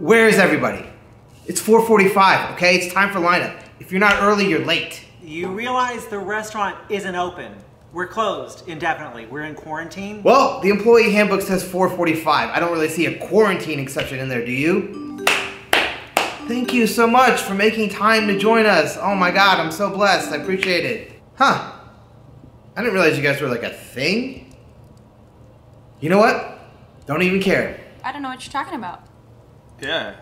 Where is everybody? It's 4:45, okay? It's time for lineup. If you're not early, you're late. You realize the restaurant isn't open. We're closed indefinitely. We're in quarantine. Well, the employee handbook says 4:45. I don't really see a quarantine exception in there, do you? Thank you so much for making time to join us. Oh my God, I'm so blessed. I appreciate it. Huh. I didn't realize you guys were like a thing. You know what? Don't even care. I don't know what you're talking about. Yeah.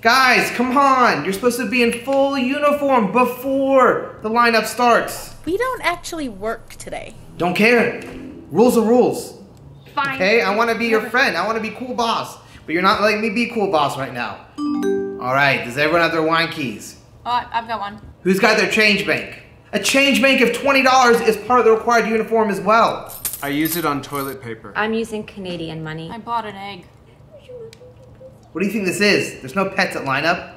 Guys, come on! You're supposed to be in full uniform before the lineup starts. We don't actually work today. Don't care. Rules are rules. Fine. Okay, I want to be your friend. I want to be cool boss. But you're not letting me be cool boss right now. All right, does everyone have their wine keys? Oh, I've got one. Who's got their change bank? A change bank of $20 is part of the required uniform as well. I used it on toilet paper. I'm using Canadian money. I bought an egg. What do you think this is? There's no pets at lineup.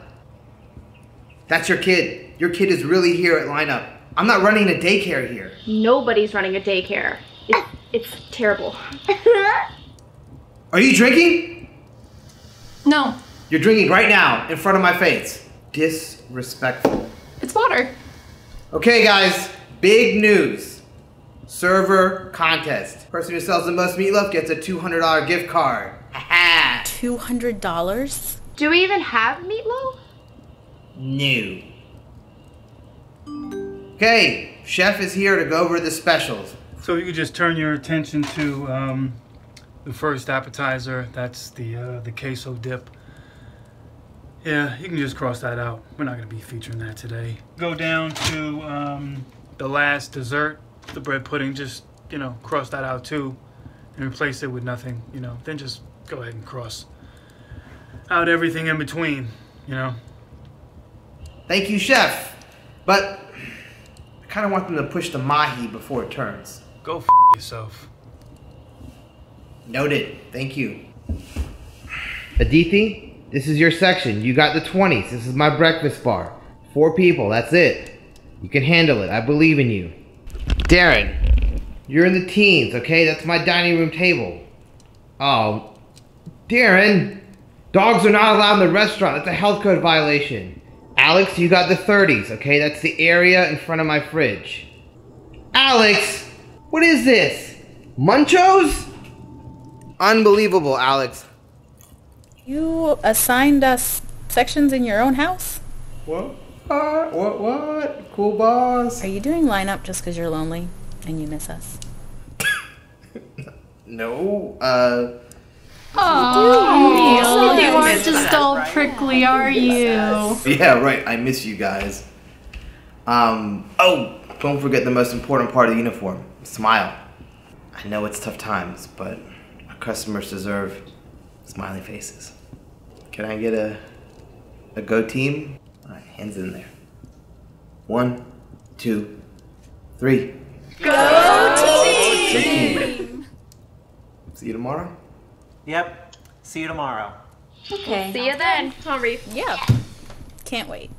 That's your kid. Your kid is really here at lineup. I'm not running a daycare here. Nobody's running a daycare. It's terrible. Are you drinking? No. You're drinking right now in front of my face. Disrespectful. It's water. Okay guys, big news. Server contest. Person who sells the most meatloaf gets a $200 gift card. $200? Do we even have meatloaf? No. Okay, chef is here to go over the specials. So you could just turn your attention to the first appetizer. That's the queso dip. Yeah, you can just cross that out. We're not going to be featuring that today. Go down to the last dessert, the bread pudding. Just, you know, cross that out too and replace it with nothing, you know. Then just go ahead and cross out everything in between, you know. Thank you, chef. But I kind of want them to push the mahi before it turns. Go f yourself. Noted. Thank you. Aditi, this is your section. You got the 20s. This is my breakfast bar. 4 people. That's it. You can handle it. I believe in you. Darren, you're in the teens, okay? That's my dining room table. Oh. Darren, dogs are not allowed in the restaurant. That's a health code violation. Alex, you got the 30s, okay? That's the area in front of my fridge. Alex, what is this? Munchos? Unbelievable, Alex. You assigned us sections in your own house? What? What? Cool boss. Are you doing lineup just because you're lonely and you miss us? No, Oh, you aren't just all prickly, are you? Yeah, right. I miss you guys. Oh, don't forget the most important part of the uniform. Smile. I know it's tough times, but our customers deserve smiley faces. Can I get a go team? All right, hands in there. 1, 2, 3. Go team! See you tomorrow. Yep. See you tomorrow. Okay. See you then, Tom Reef. Yeah. Can't wait.